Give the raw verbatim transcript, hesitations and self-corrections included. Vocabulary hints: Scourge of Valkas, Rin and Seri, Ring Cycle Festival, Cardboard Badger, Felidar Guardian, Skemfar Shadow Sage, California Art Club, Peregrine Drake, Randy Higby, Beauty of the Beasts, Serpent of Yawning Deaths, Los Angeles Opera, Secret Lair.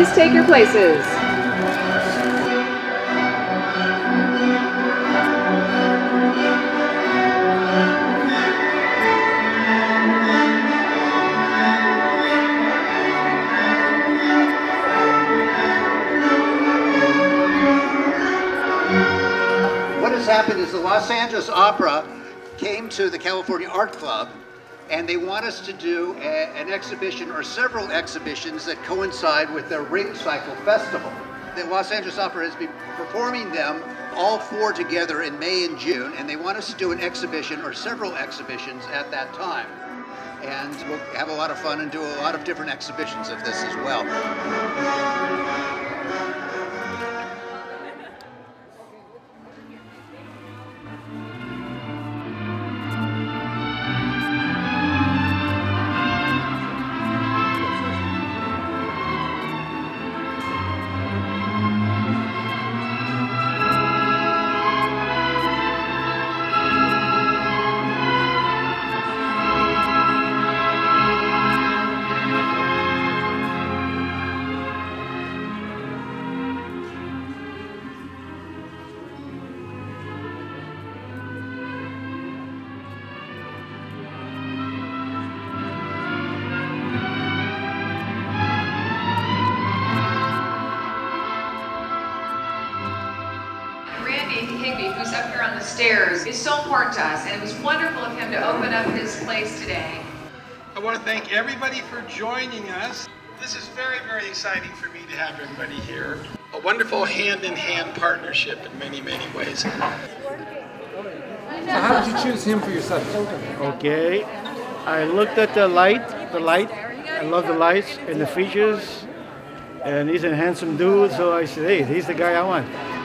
Please take your places. What has happened is the Los Angeles Opera came to the California Art Club, and they want us to do a, an exhibition or several exhibitions that coincide with their Ring Cycle Festival. The Los Angeles Opera has been performing them all four together in May and June, and they want us to do an exhibition or several exhibitions at that time. And we'll have a lot of fun and do a lot of different exhibitions of this as well. Randy Higby, who's up here on the stairs, is so important to us, and it was wonderful of him to open up his place today. I want to thank everybody for joining us. This is very, very exciting for me to have everybody here. A wonderful hand-in-hand partnership in many, many ways. So how did you choose him for yourself? Okay, I looked at the light, the light, I love the lights and the features, and he's a handsome dude, so I said, hey, he's the guy I want.